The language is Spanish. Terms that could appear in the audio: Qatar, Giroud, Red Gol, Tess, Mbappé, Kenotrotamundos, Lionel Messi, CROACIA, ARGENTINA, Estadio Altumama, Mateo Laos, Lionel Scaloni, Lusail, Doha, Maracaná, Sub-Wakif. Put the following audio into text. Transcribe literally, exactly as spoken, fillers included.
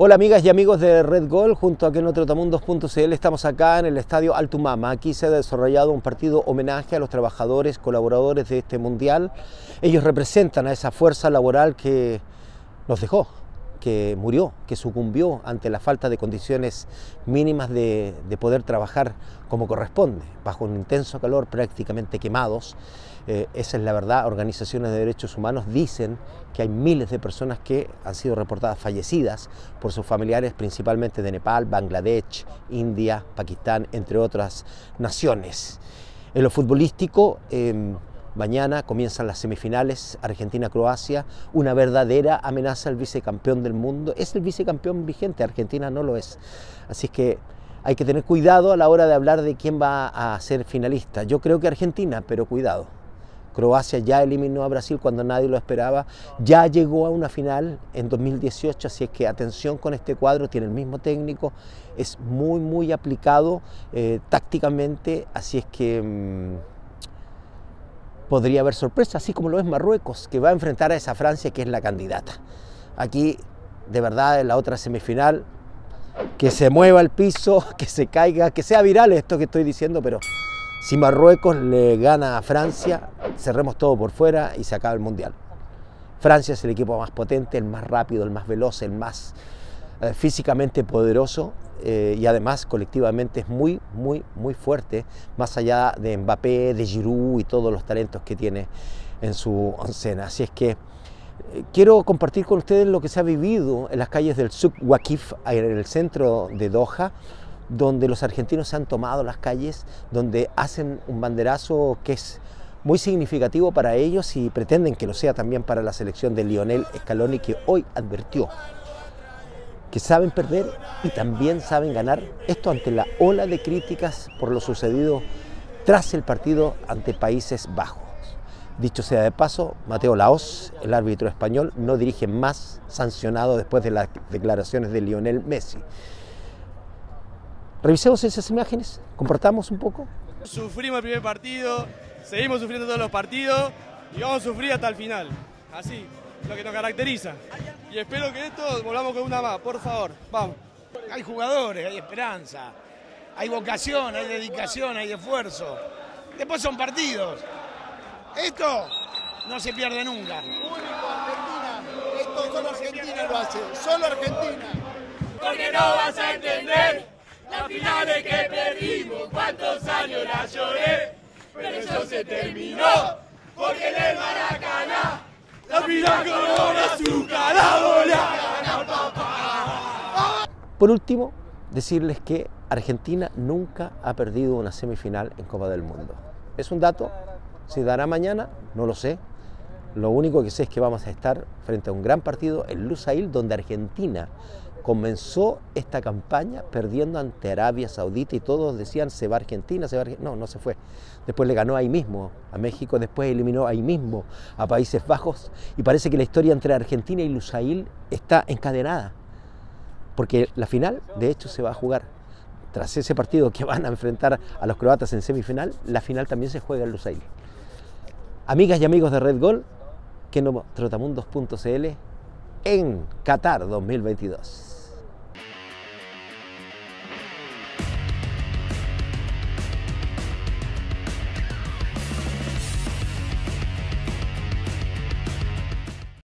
Hola amigas y amigos de Red Gol, junto a Kenotrotamundos punto c l estamos acá en el Estadio Altumama. Aquí se ha desarrollado un partido homenaje a los trabajadores, colaboradores de este mundial. Ellos representan a esa fuerza laboral que nos dejó, que murió, que sucumbió ante la falta de condiciones mínimas de, de poder trabajar como corresponde, bajo un intenso calor, prácticamente quemados. Eh, esa es la verdad. Organizaciones de derechos humanos dicen que hay miles de personas que han sido reportadas fallecidas por sus familiares, principalmente de Nepal, Bangladesh, India, Pakistán, entre otras naciones. En lo futbolístico, eh, mañana comienzan las semifinales Argentina-Croacia, una verdadera amenaza al vicecampeón del mundo. Es el vicecampeón vigente, Argentina no lo es. Así que hay que tener cuidado a la hora de hablar de quién va a ser finalista. Yo creo que Argentina, pero cuidado. Croacia ya eliminó a Brasil cuando nadie lo esperaba, ya llegó a una final en dos mil dieciocho, así es que atención con este cuadro, tiene el mismo técnico, es muy muy aplicado eh, tácticamente, así es que mmm, podría haber sorpresa, así como lo es Marruecos, que va a enfrentar a esa Francia que es la candidata. Aquí, de verdad, en la otra semifinal, que se mueva el piso, que se caiga, que sea viral esto que estoy diciendo, pero si Marruecos le gana a Francia, cerremos todo por fuera y se acaba el Mundial. Francia es el equipo más potente, el más rápido, el más veloz, el más eh, físicamente poderoso eh, y además colectivamente es muy, muy, muy fuerte, más allá de Mbappé, de Giroud y todos los talentos que tiene en su oncena. Así es que eh, quiero compartir con ustedes lo que se ha vivido en las calles del Sub-Wakif, en el centro de Doha, donde los argentinos han tomado las calles, donde hacen un banderazo que es muy significativo para ellos y pretenden que lo sea también para la selección de Lionel Scaloni, que hoy advirtió que saben perder y también saben ganar. Esto ante la ola de críticas por lo sucedido tras el partido ante Países Bajos. Dicho sea de paso, Mateo Laos, el árbitro español, no dirige más, sancionado después de las declaraciones de Lionel Messi. Revisemos esas imágenes, compartamos un poco. Sufrimos el primer partido, seguimos sufriendo todos los partidos y vamos a sufrir hasta el final. Así, lo que nos caracteriza. Y espero que esto volvamos con una más, por favor, vamos. Hay jugadores, hay esperanza, hay vocación, hay dedicación, hay esfuerzo. Después son partidos. Esto no se pierde nunca. Único Argentina, esto solo Argentina lo hace, solo Argentina. Porque no vas a entender la final de que perdimos, cuántos años la lloré, pero eso se terminó, porque en el Maracaná, la final con azúcar, la papá. Por último, decirles que Argentina nunca ha perdido una semifinal en Copa del Mundo. Es un dato, se dará mañana, no lo sé. Lo único que sé es que vamos a estar frente a un gran partido en Lusail, donde Argentina comenzó esta campaña perdiendo ante Arabia Saudita y todos decían se va Argentina, se va Argentina. No, no se fue. Después le ganó ahí mismo a México, después eliminó ahí mismo a Países Bajos y parece que la historia entre Argentina y Lusail está encadenada porque la final de hecho se va a jugar. Tras ese partido que van a enfrentar a los croatas en semifinal, la final también se juega en Lusail. Amigas y amigos de Red Gol, Kenotrotamundos punto c l en Qatar dos mil veintidós.